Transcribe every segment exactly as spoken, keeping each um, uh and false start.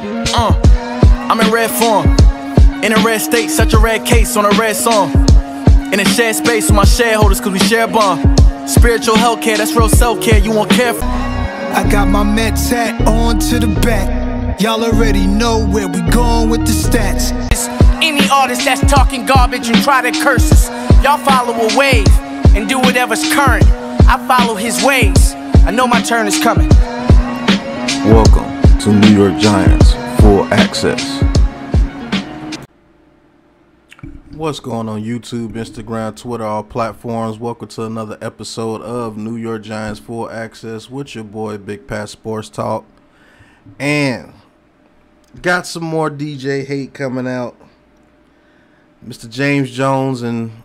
Uh, I'm in red form, in a red state, such a red case on a red song. In a shared space with my shareholders, cause we share a bond. Spiritual health care, that's real self care, you won't care for. I got my Mets hat on to the back. Y'all already know where we going with the stats. Any artist that's talking garbage and try to curse us, y'all follow a wave and do whatever's current. I follow his ways, I know my turn is coming. Welcome to New York Giants Full Access. What's going on YouTube, Instagram, Twitter, all platforms. Welcome to another episode of New York Giants Full Access with your boy Big Pat Sports Talk. And got some more D J hate coming out. Mister James Jones and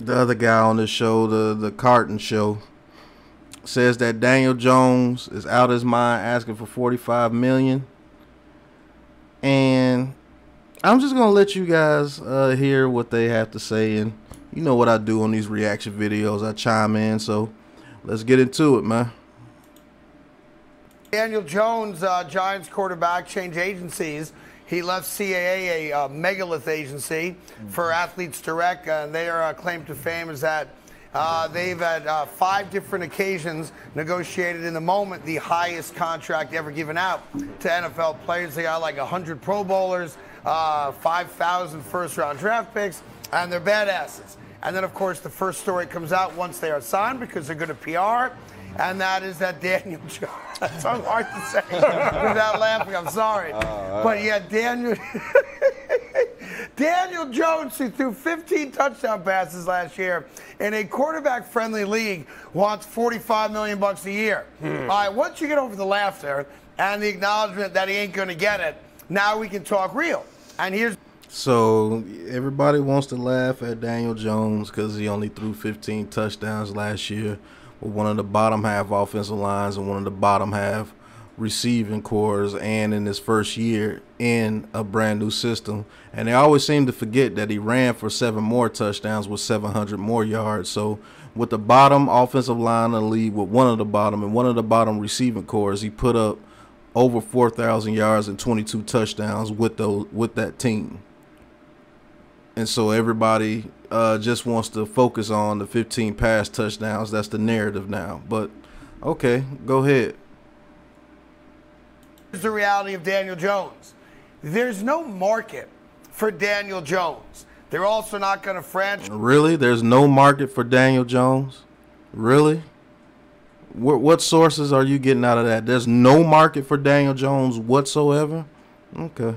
the other guy on this show, the, the Carton Show, says that Daniel Jones is out of his mind asking for forty-five million dollars. And I'm just going to let you guys uh, hear what they have to say. And you know what I do on these reaction videos. I chime in. So let's get into it, man. Daniel Jones, uh, Giants quarterback, changed agencies. He left C A A, a uh, megalith agency, mm-hmm. for Athletes Direct. Uh, their uh, claim to fame is that uh, they've at uh, five different occasions negotiated in the moment the highest contract ever given out to N F L players. They got like one hundred Pro Bowlers, uh, five thousand first-round draft picks, and they're badasses. And then, of course, the first story comes out once they are signed because they're good at P R, and that is that Daniel Jones. That's hard to say without laughing. I'm sorry, uh, but yeah, Daniel Daniel Jones, who threw fifteen touchdown passes last year in a quarterback-friendly league, wants forty-five million bucks a year. Hmm. All right, once you get over the laughter and the acknowledgement that he ain't going to get it, now we can talk real. And here's so everybody wants to laugh at Daniel Jones because he only threw fifteen touchdowns last year. One of the bottom half offensive lines and one of the bottom half receiving cores, and in his first year in a brand new system. And they always seem to forget that he ran for seven more touchdowns with seven hundred more yards. So with the bottom offensive line of the league, with one of the bottom and one of the bottom receiving cores, he put up over four thousand yards and twenty-two touchdowns with those, with that team. And so everybody uh, just wants to focus on the fifteen pass touchdowns. That's the narrative now. But, okay, go ahead. Here's the reality of Daniel Jones. There's no market for Daniel Jones. They're also not going to franchise. Really? There's no market for Daniel Jones? Really? What, what sources are you getting out of that? There's no market for Daniel Jones whatsoever? Okay.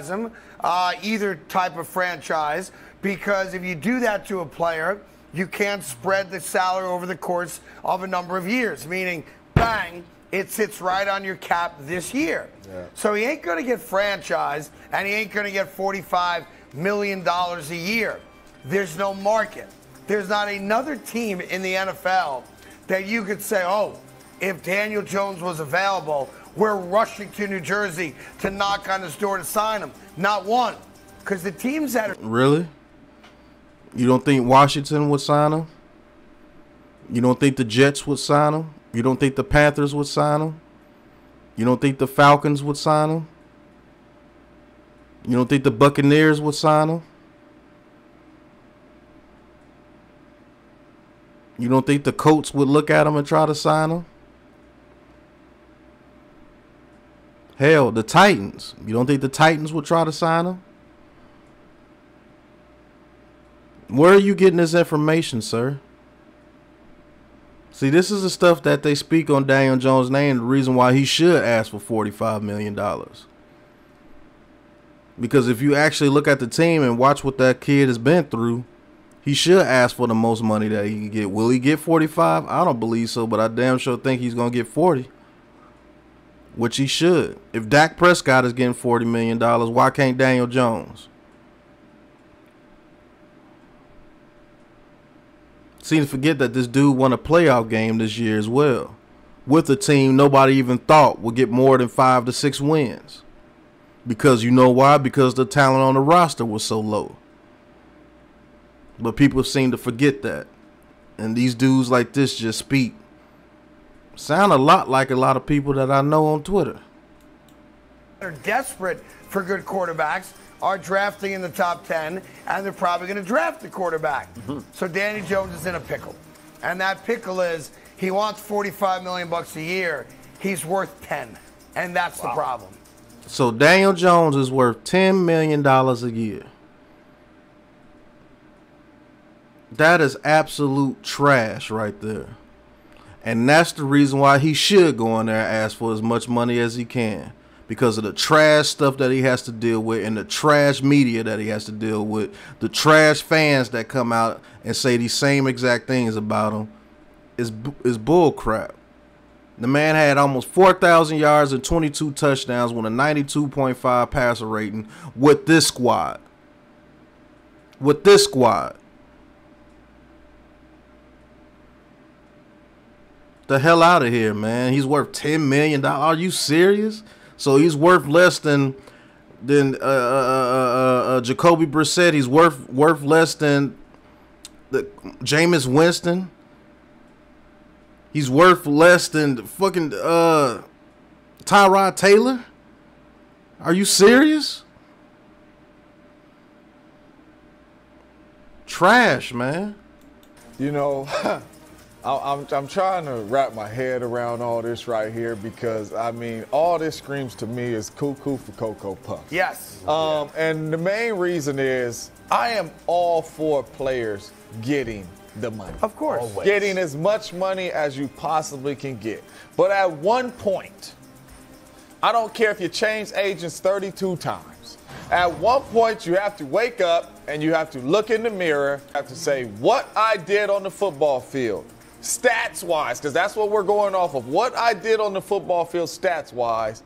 Him, uh, either type of franchise, because if you do that to a player, you can't spread the salary over the course of a number of years, meaning, bang, it sits right on your cap this year. Yeah. So he ain't going to get franchised, and he ain't going to get forty-five million dollars a year. There's no market. There's not another team in the N F L that you could say, oh, if Daniel Jones was available, we're rushing to New Jersey to knock on his door to sign him. Not one. Because the teams that are... Really? You don't think Washington would sign him? You don't think the Jets would sign him? You don't think the Panthers would sign him? You don't think the Falcons would sign him? You don't think the Buccaneers would sign him? You don't think the Colts would look at him and try to sign him? Hell, the Titans. You don't think the Titans will try to sign him? Where are you getting this information, sir? See, this is the stuff that they speak on Daniel Jones' name, the reason why he should ask for forty-five million dollars. Because if you actually look at the team and watch what that kid has been through, he should ask for the most money that he can get. Will he get forty-five? I don't believe so, but I damn sure think he's going to get forty. Which he should. If Dak Prescott is getting forty million dollars, why can't Daniel Jones? Seem to forget that this dude won a playoff game this year as well, with a team nobody even thought would get more than five to six wins. Because you know why? Because the talent on the roster was so low. But people seem to forget that. And these dudes like this just speak. Sound a lot like a lot of people that I know on Twitter. are desperate for good quarterbacks are drafting in the top ten, and they're probably going to draft the quarterback. Mm-hmm. So Danny Jones is in a pickle. And that pickle is he wants forty-five million dollars bucks a year. He's worth ten, and that's wow. the problem. So Daniel Jones is worth ten million dollars a year. That is absolute trash right there. And that's the reason why he should go in there and ask for as much money as he can, because of the trash stuff that he has to deal with and the trash media that he has to deal with, the trash fans that come out and say these same exact things about him is, is bull crap. The man had almost four thousand yards and twenty-two touchdowns with a ninety-two point five passer rating with this squad. With this squad. The hell out of here, man. He's worth ten million dollars. Are you serious? So he's worth less than than uh, uh, uh, uh, Jacoby Brissett. He's worth worth less than the Jameis Winston. He's worth less than fucking uh, Tyrod Taylor. Are you serious? Trash, man. You know. I'm, I'm trying to wrap my head around all this right here because, I mean, all this screams to me is cuckoo for Cocoa Puffs. Yes. Um, yeah. And the main reason is I am all for players getting the money. Of course. Always. Getting as much money as you possibly can get. But at one point, I don't care if you change agents thirty-two times. At one point, you have to wake up and you have to look in the mirror. You have to say, what I did on the football field. Stats-wise, because that's what we're going off of. What I did on the football field stats-wise,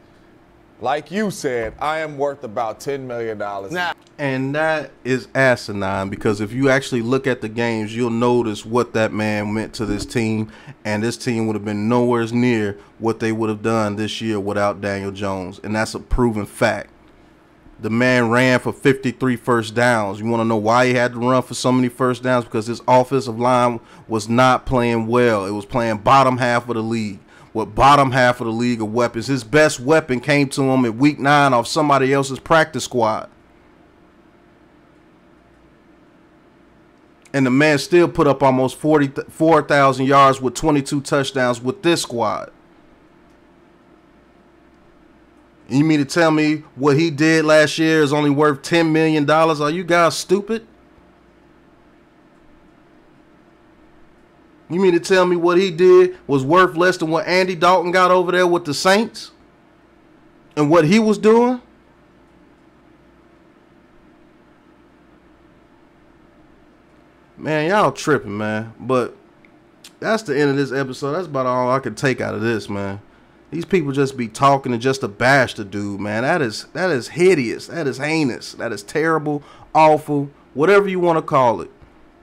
like you said, I am worth about ten million dollars. Nah. And that is asinine because if you actually look at the games, you'll notice what that man meant to this team, and this team would have been nowhere near what they would have done this year without Daniel Jones, and that's a proven fact. The man ran for fifty-three first downs. You want to know why he had to run for so many first downs? Because his offensive line was not playing well. It was playing bottom half of the league. What bottom half of the league of weapons? His best weapon came to him at week nine off somebody else's practice squad. And the man still put up almost forty-four thousand yards with twenty-two touchdowns with this squad. You mean to tell me what he did last year is only worth ten million dollars? Are you guys stupid? You mean to tell me what he did was worth less than what Andy Dalton got over there with the Saints? And what he was doing? Man, y'all tripping, man. But that's the end of this episode. That's about all I could take out of this, man. These people just be talking and just to bash the dude, man. That is that is hideous. That is heinous. That is terrible, awful, whatever you want to call it.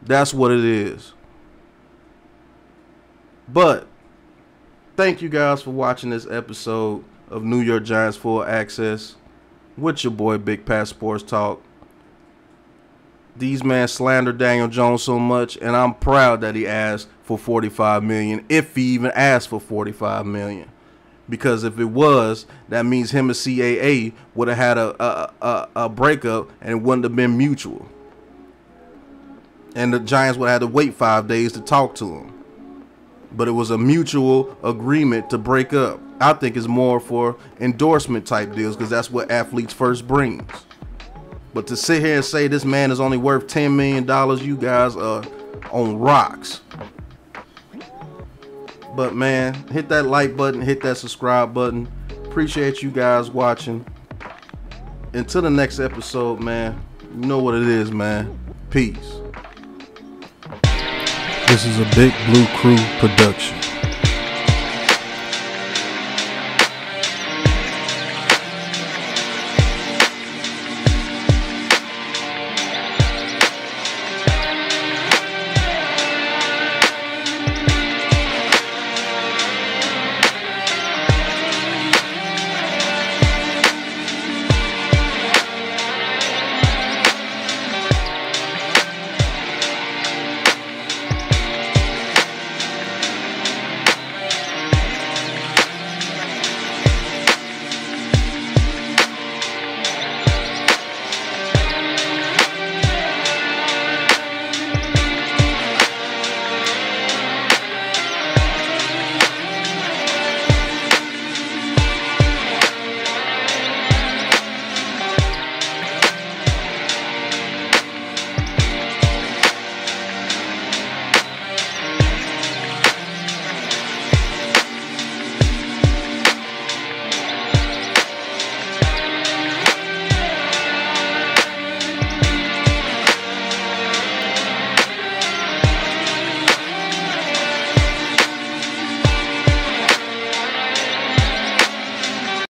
That's what it is. But thank you guys for watching this episode of New York Giants Full Access with your boy Big Pat Sports Talk. These men slander Daniel Jones so much, and I'm proud that he asked for forty-five million dollars, if he even asked for forty-five million dollars. Because if it was, that means him and C A A would have had a, a, a, a breakup and it wouldn't have been mutual. And the Giants would have had to wait five days to talk to him. But it was a mutual agreement to break up. I think it's more for endorsement type deals because that's what Athletes First brings. But to sit here and say this man is only worth ten million dollars, you guys are on rocks. But, man, hit that like button. Hit that subscribe button. Appreciate you guys watching. Until the next episode, man, you know what it is, man. Peace. This is a Big Blue Crew production.